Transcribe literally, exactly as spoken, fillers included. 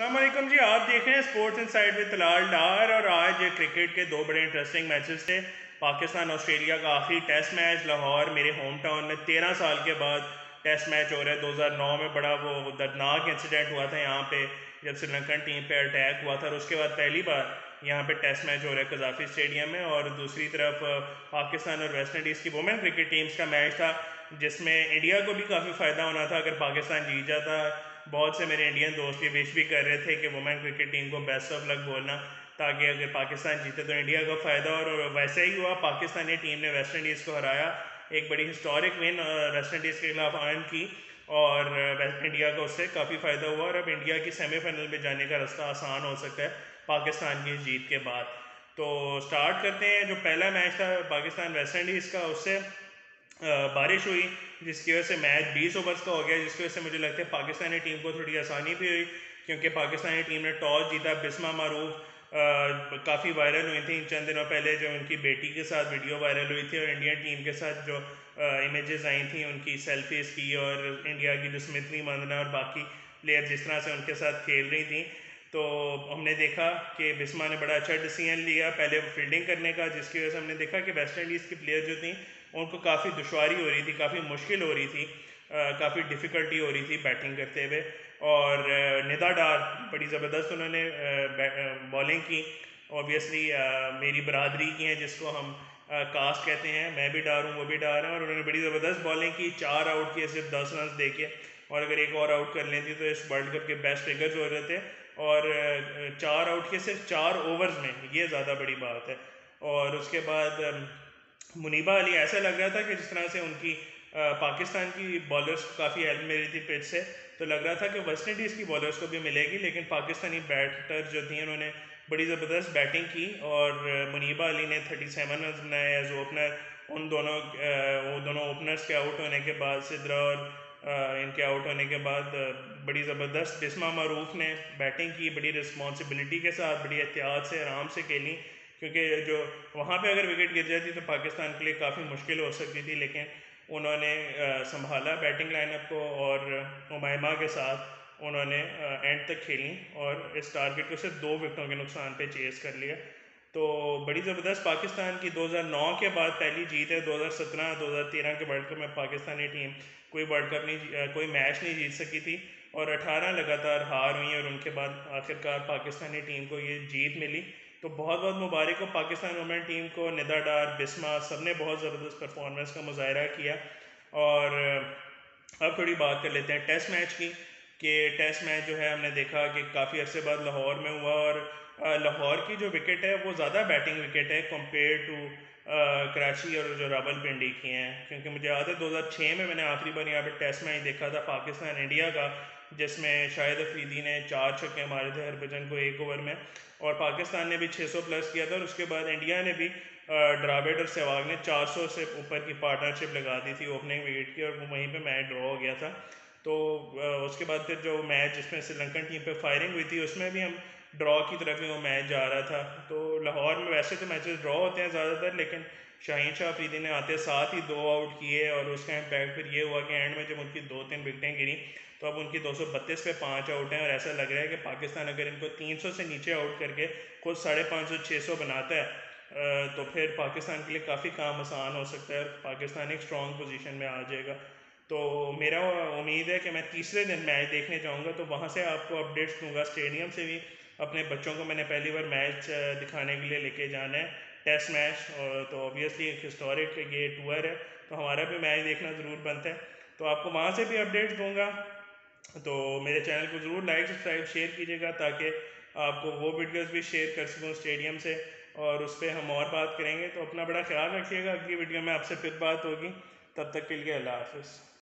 अस्सलाम वालेकुम जी, आप देख रहे हैं sports inside with Talal Dar. और आज क्रिकेट के दो बड़े इंटरेस्टिंग मैचेस थे। पाकिस्तान ऑस्ट्रेलिया का आखिरी टेस्ट मैच लाहौर, मेरे होम टाउन में तेरह साल के बाद टेस्ट मैच हो रहा है। दो हज़ार नौ में बड़ा वो दर्दनाक इंसिडेंट हुआ था यहाँ पे, जब श्रीलंकन टीम पे अटैक हुआ था, और उसके बाद पहली बार यहाँ पे टेस्ट मैच हो रहा है गद्दाफी स्टेडियम में। और दूसरी तरफ पाकिस्तान और वेस्ट इंडीज़ की वुमेन क्रिकेट टीम्स का मैच था, जिसमें इंडिया को भी काफ़ी फ़ायदा होना था अगर पाकिस्तान जीत जाता। बहुत से मेरे इंडियन दोस्त ये विश भी कर रहे थे कि वुमेन क्रिकेट टीम को बेस्ट ऑफ लक बोलना, ताकि अगर पाकिस्तान जीते तो इंडिया का फ़ायदा। और वैसे ही हुआ, पाकिस्तानी टीम ने वेस्ट इंडीज़ को हराया, एक बड़ी हिस्टोरिक विन वेस्ट इंडीज़ के खिलाफ अर्न की, और वेस्ट इंडिया का उससे काफ़ी फ़ायदा हुआ। और अब इंडिया की सेमीफाइनल में जाने का रास्ता आसान हो सकता है पाकिस्तान की जीत के बाद। तो स्टार्ट करते हैं। जो पहला मैच था पाकिस्तान वेस्ट इंडीज़ का, उससे बारिश हुई, जिसकी वजह से मैच बीस ओवर्स का हो गया, जिसकी वजह से मुझे लगता है पाकिस्तानी टीम को थोड़ी आसानी भी हुई, क्योंकि पाकिस्तानी टीम ने टॉस जीता। बिस्मा मारूफ काफ़ी वायरल हुई थी चंद दिनों पहले, जो उनकी बेटी के साथ वीडियो वायरल हुई थी, और इंडियन टीम के साथ जो इमेजेस आई थी उनकी सेल्फीज़ की, और इंडिया की जो स्मृति मंदना और बाकी प्लेयर जिस तरह से उनके साथ खेल रही थी। तो हमने देखा कि बिस्मा ने बड़ा अच्छा डिसीजन लिया पहले फील्डिंग करने का, जिसकी वजह से हमने देखा कि वेस्ट इंडीज़ की प्लेयर जो थी उनको काफ़ी दुश्वारी हो रही थी, काफ़ी मुश्किल हो रही थी, काफ़ी डिफ़िकल्टी हो रही थी बैटिंग करते हुए। और निदा डार बड़ी ज़बरदस्त उन्होंने बॉलिंग की। ऑब्वियसली मेरी बरादरी की हैं, जिसको हम कास्ट कहते हैं, मैं भी डार हूँ, वो भी डार हैं, और उन्होंने बड़ी ज़बरदस्त बॉलिंग की। चार आउट किए, सिर्फ दस रन देके, और अगर एक और आउट कर लेती तो इस वर्ल्ड कप के बेस्ट फिगर्स हो रहे थे। और चार आउट के सिर्फ चार ओवर्स में, ये ज़्यादा बड़ी बात है। और उसके बाद मुनीबा अली, ऐसा लग रहा था कि जिस तरह से उनकी आ, पाकिस्तान की बॉलर्स को काफ़ी हेल्प मिल रही थी पिच से, तो लग रहा था कि वेस्ट इंडीज़ की बॉलर्स को भी मिलेगी, लेकिन पाकिस्तानी बैटर जो थी उन्होंने बड़ी ज़बरदस्त बैटिंग की। और मुनीबा अली ने सैंतीस रन बनाए एज ओपनर। उन दोनों आ, वो दोनों ओपनर्स के आउट होने के बाद, सिद्रा और आ, इनके आउट होने के बाद बड़ी ज़बरदस्त बिस्मा मारूफ ने बैटिंग की, बड़ी रिस्पॉन्सिबिलिटी के साथ, बड़ी एहतियात से, आराम से खेली, क्योंकि जो वहाँ पे अगर विकेट गिर जाती तो पाकिस्तान के लिए काफ़ी मुश्किल हो सकती थी। लेकिन उन्होंने संभाला बैटिंग लाइनअप को, और उमायमा के साथ उन्होंने एंड तक खेली, और इस टारगेट को सिर्फ दो विकेटों के नुकसान पे चेस कर लिया। तो बड़ी ज़बरदस्त पाकिस्तान की दो हज़ार नौ के बाद पहली जीत है। दो हज़ार सत्रह दो हज़ार तेरह के वर्ल्ड कप में पाकिस्तानी टीम कोई वर्ल्ड कप नहीं, कोई मैच नहीं जीत सकी थी, और अठारह लगातार हार हुई, और उनके बाद आखिरकार पाकिस्तानी टीम को ये जीत मिली। तो बहुत बहुत मुबारक हो पाकिस्तान वुमेन टीम को। निदा डार, बिस्मा, सब ने बहुत ज़बरदस्त परफॉर्मेंस का मुजाहरा किया। और अब थोड़ी बात कर लेते हैं टेस्ट मैच की, कि टेस्ट मैच जो है हमने देखा कि काफ़ी अरसे बाद लाहौर में हुआ, और लाहौर की जो विकेट है वो ज़्यादा बैटिंग विकेट है कंपेयर टू कराची और जो रावलपिंडी की हैं, क्योंकि मुझे याद है दो हज़ार छह में मैंने आखिरी बार यहाँ पर टेस्ट मैच देखा था पाकिस्तान इंडिया का, जिसमें शाहिद अफरीदी ने चार छक्के मारे थे हरभजन को एक ओवर में, और पाकिस्तान ने भी छह सौ प्लस किया था। और उसके बाद इंडिया ने भी द्रविड़ और सहवाग ने चार सौ से ऊपर की पार्टनरशिप लगा दी थी ओपनिंग विकेट की, और वो वहीं पे मैच ड्रॉ हो गया था। तो उसके बाद फिर जो मैच जिसमें श्रीलंकन टीम पे फायरिंग हुई थी, उसमें भी हम ड्रॉ की तरफ ही वो मैच जा रहा था। तो लाहौर में वैसे तो मैचेस ड्रॉ होते हैं ज़्यादातर, लेकिन शाहीन शाह अफरीदी ने आते साथ ही दो आउट किए, और उसका इम्पैक्ट फिर ये हुआ कि एंड में जब उनकी दो तीन विकटें गिरी तो अब उनकी दो सौ बत्तीस पे पाँच आउट हैं। और ऐसा लग रहा है कि पाकिस्तान अगर इनको तीन सौ से नीचे आउट करके खुद साढ़े पाँच सौ छः सौ बनाता है तो फिर पाकिस्तान के लिए काफ़ी काम आसान हो सकता है, पाकिस्तान एक स्ट्रॉन्ग पोजीशन में आ जाएगा। तो मेरा उम्मीद है कि मैं तीसरे दिन मैच देखने जाऊँगा, तो वहाँ से आपको अपडेट्स दूँगा। स्टेडियम से भी अपने बच्चों को मैंने पहली बार मैच दिखाने के लिए लेके जाना है, टेस्ट मैच, और तो ऑब्वियसली एक हिस्टोरिक ये टूर है, तो हमारा भी मैच देखना ज़रूर बनता है। तो आपको वहाँ से भी अपडेट्स दूँगा। तो मेरे चैनल को ज़रूर लाइक, सब्सक्राइब, शेयर कीजिएगा, ताकि आपको वो वीडियोस भी शेयर कर सकूँ स्टेडियम से, और उस पर हम और बात करेंगे। तो अपना बड़ा ख्याल रखिएगा। अगली वीडियो में आपसे फिर बात होगी, तब तक के लिए अल्लाह हाफ़िज़।